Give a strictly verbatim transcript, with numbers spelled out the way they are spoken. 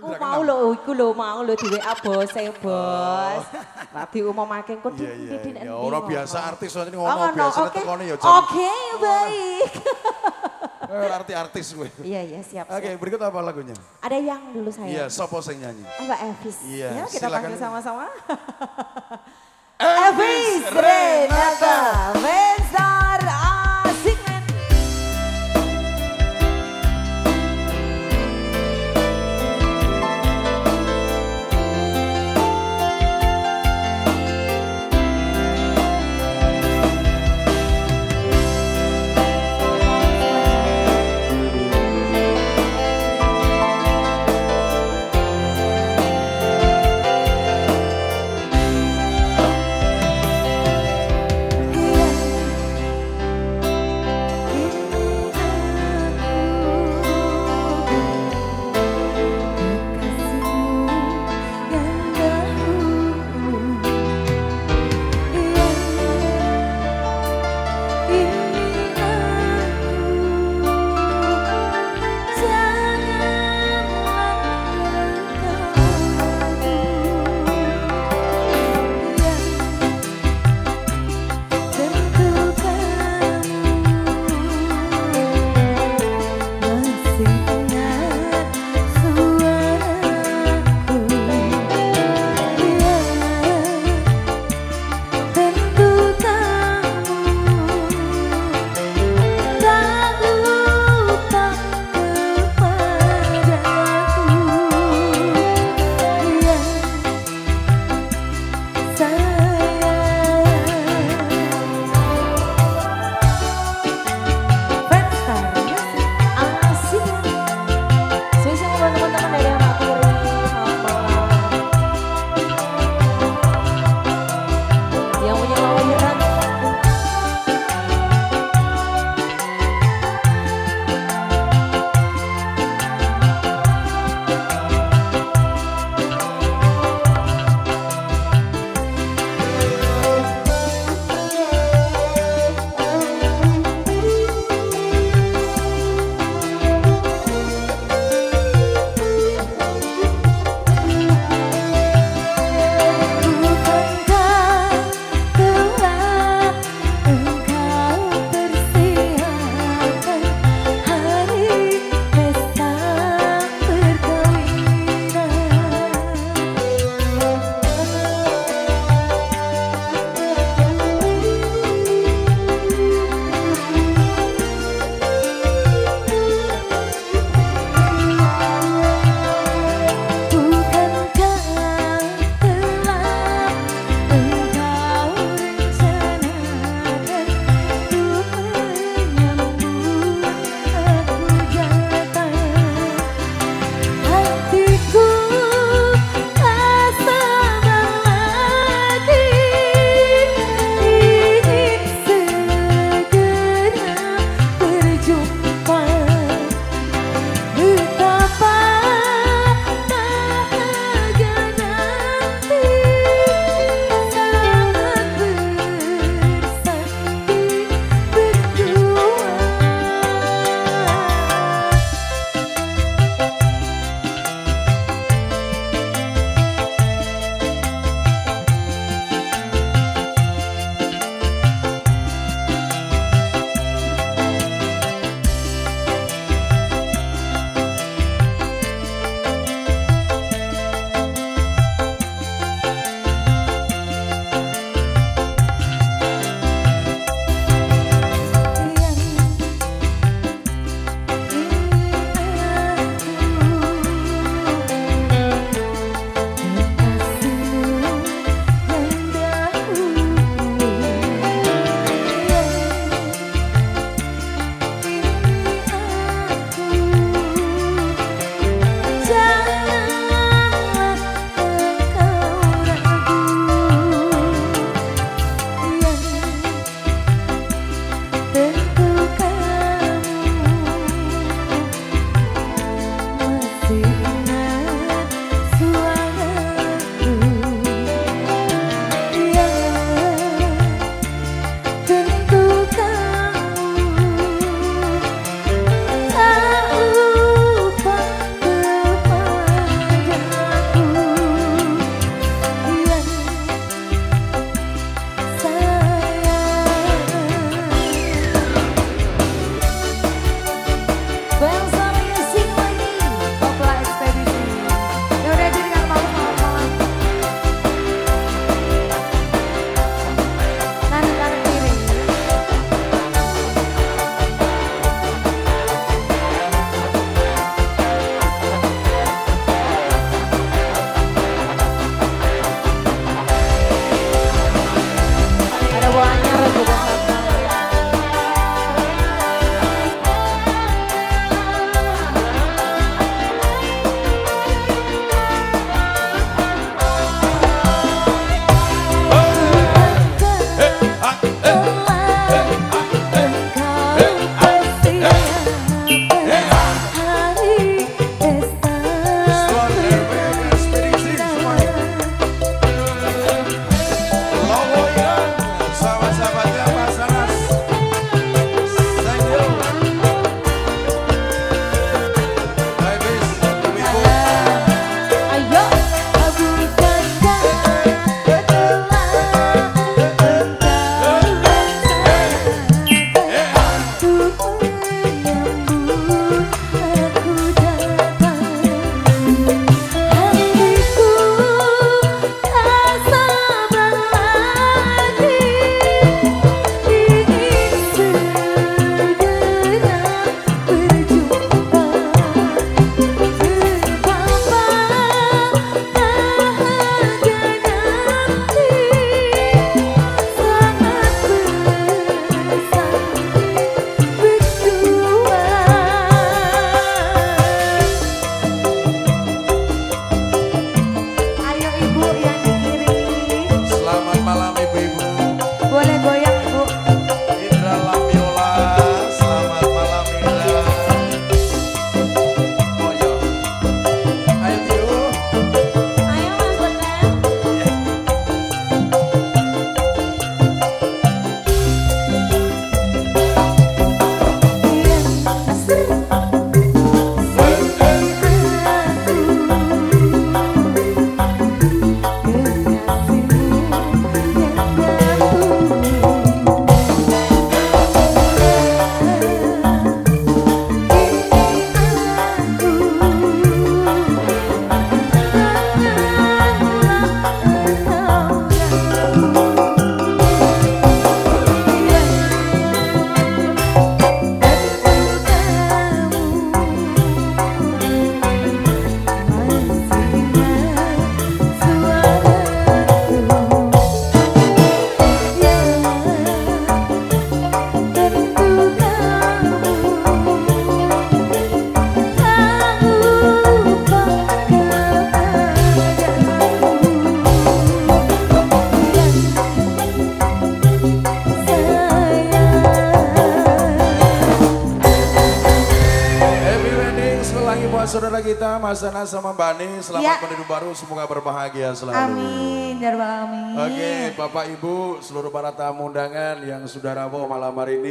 Aku mau lho, aku lho mau lho di W A bos, saya bos. Tapi umum makin kok di D N. Ya orang biasa artis soalnya ngomong biasa tekone ya. Oke, baik. Arti artis gue. Iya iya siap. Oke berikut apa lagunya? Ada yang dulu saya. Iya sopo yang nyanyi. Mbak Elvis. Iya kita panggil sama-sama. Elvis Renata Wenzar Asingmen. saudara kita Mas Ana sama Mbak Ani, selamat ya. Menuju baru, semoga berbahagia selalu. Amin, ya Rabbal Alamin. Oke, Bapak Ibu, seluruh para tamu undangan yang sudah rawo malam hari ini.